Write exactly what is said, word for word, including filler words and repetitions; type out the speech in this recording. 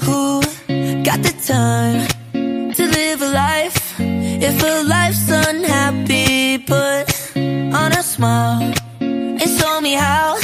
Who got the time to live a life if a life's unhappy? Put on a smile and show me how.